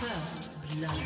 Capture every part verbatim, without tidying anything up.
First blood.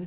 Blue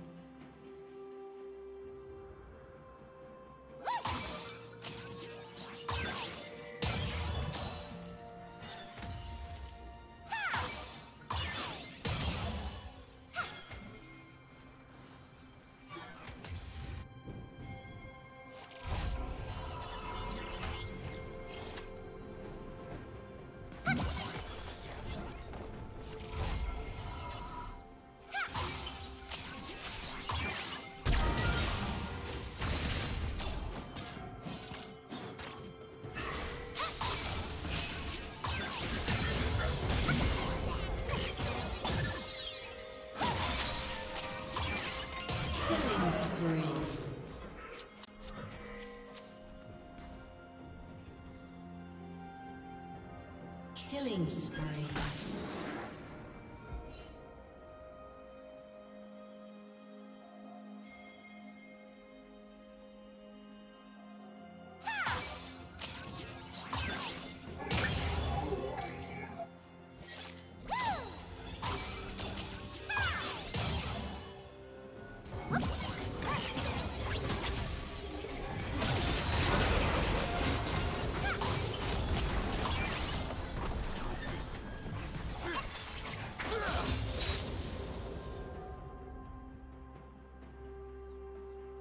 Killing spree. Blue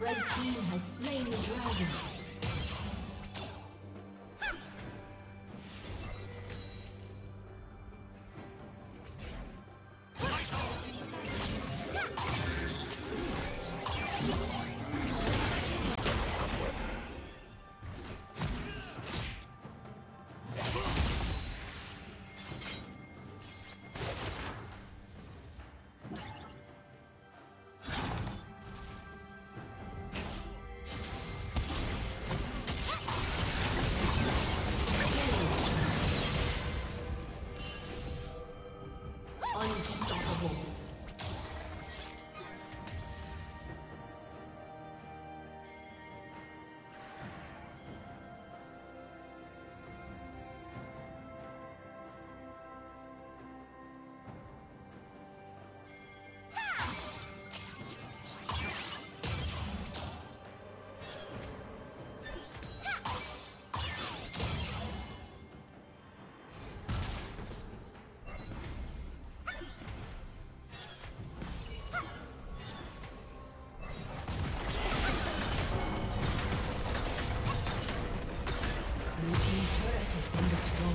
Red team has slain the dragon. Turret has been destroyed.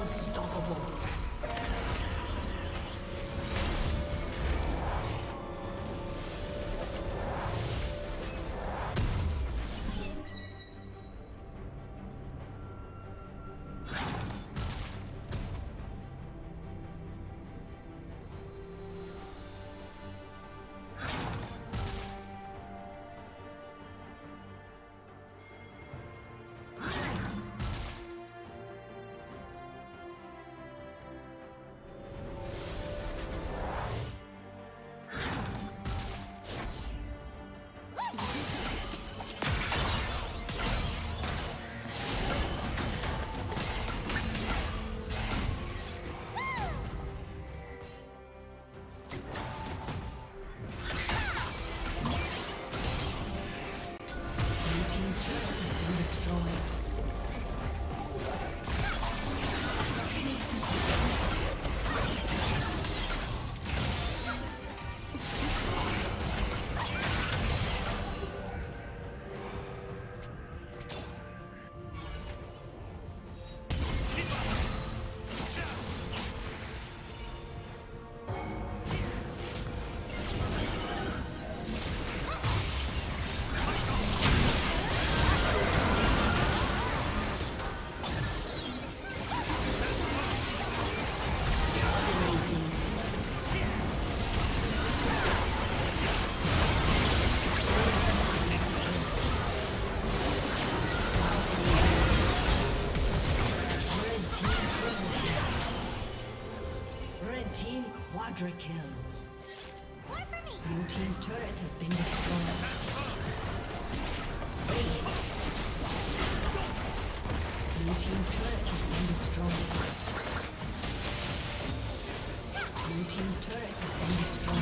Unstoppable. Quadra kill. Blue team's turret has been destroyed. Blue team's turret has been destroyed. Blue team's turret has been destroyed.